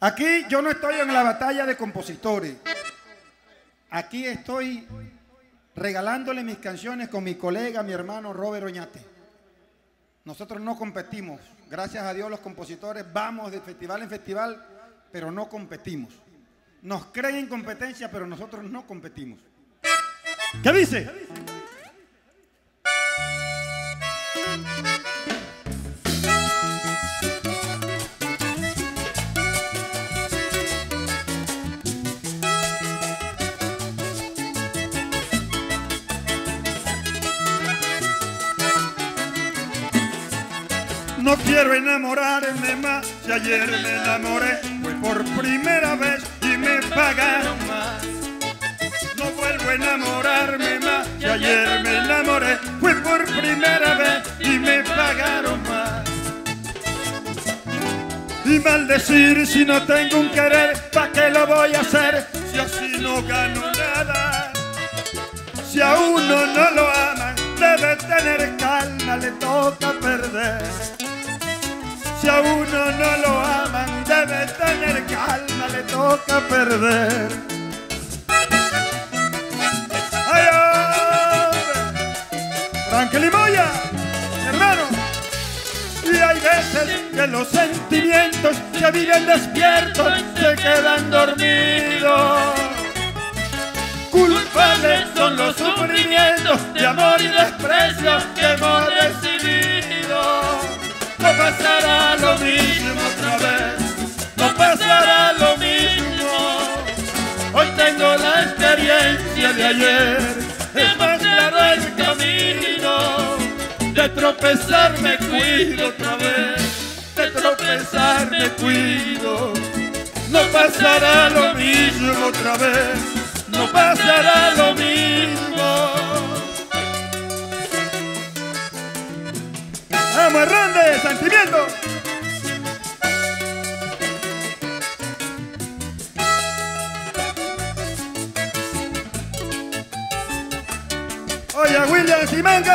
Aquí yo no estoy en la batalla de compositores. Aquí estoy regalándole mis canciones con mi colega, mi hermano Robert Oñate. Nosotros no competimos. Gracias a Dios los compositores vamos de festival en festival, pero no competimos. Nos creen en competencia, pero nosotros no competimos. ¿Qué dice? No quiero enamorarme más, si ayer me enamoré, fue por primera vez y me pagaron más. No vuelvo a enamorarme más, si ayer me enamoré, fue por primera vez y me pagaron más. Y maldecir si no tengo un querer, ¿pa' qué lo voy a hacer? Si así no gano nada, si a uno no lo aman, debe tener calma, le toca perder. Si a uno no lo aman, debe tener calma, le toca perder. ¡Ay, hombre! ¡Tranquilimoya, hermano! Y hay veces que los sentimientos que viven despiertos se quedan dormidos. Culpables son los sufrimientos de amor y desprecio que hemos recibido. No pasará lo mismo otra vez, no pasará lo mismo. Hoy tengo la experiencia de ayer, es más claro el camino. De tropezar me cuido otra vez, de tropezar me cuido. No pasará lo mismo otra vez, no pasará lo mismo. ¡Vamos, Hernández! ¡Sentimiento! Oye, William Jiménez,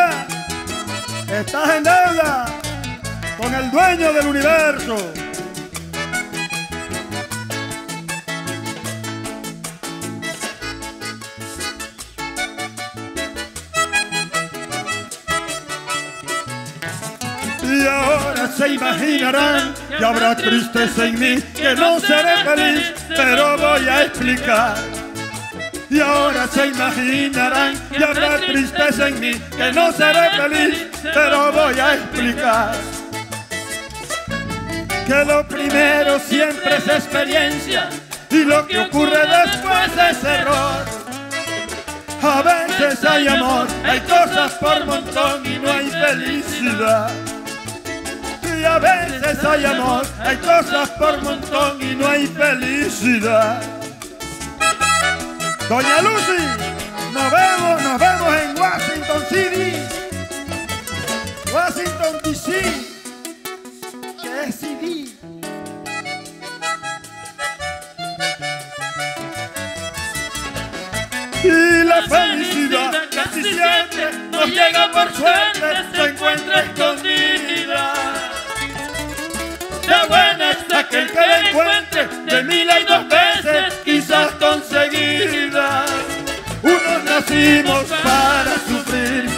estás en deuda con el dueño del universo. Y ahora se imaginarán que habrá tristeza en mí, que no seré feliz, pero voy a explicar. Y ahora se imaginarán que habrá tristeza en mí, que no seré feliz, pero voy a explicar. Que lo primero siempre es experiencia y lo que ocurre después es error. A veces hay amor, hay cosas por montón y no hay felicidad. Y a veces hay amor, hay cosas por montón y no hay felicidad. Doña Lucy, nos vemos en Washington City. Washington D.C., que es CD. Y la felicidad casi siempre nos llega por suerte, se encuentra escondida. La buena es aquel que la encuentre, de 1000 y 2 veces quizás conseguida. Unos nacimos para sufrir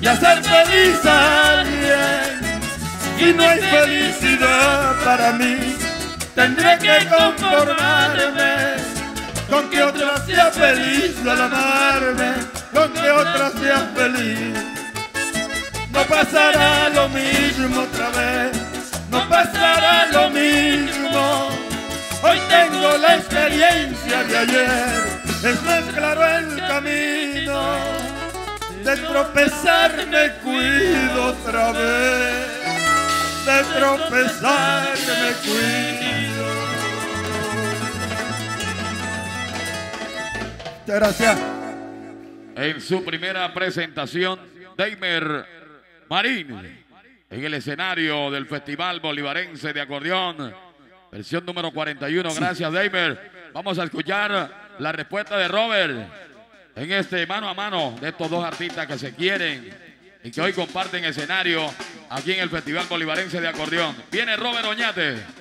y hacer feliz a alguien. Y no hay felicidad para mí, tendré que conformarme con que otra sea feliz al amarme, con que otra sea feliz. No pasará lo mismo otra vez, no pasará lo mismo. Hoy tengo la experiencia de ayer, es más claro el camino. De tropezar me cuido otra vez, de tropezar me cuido. Muchas gracias. En su primera presentación, Deimer Marín, en el escenario del Festival Bolivarense de Acordeón, versión número 41. Gracias, Deimer. Vamos a escuchar la respuesta de Robert en este mano a mano de estos dos artistas que se quieren y que hoy comparten escenario aquí en el Festival Bolivarense de Acordeón. Viene Robert Oñate.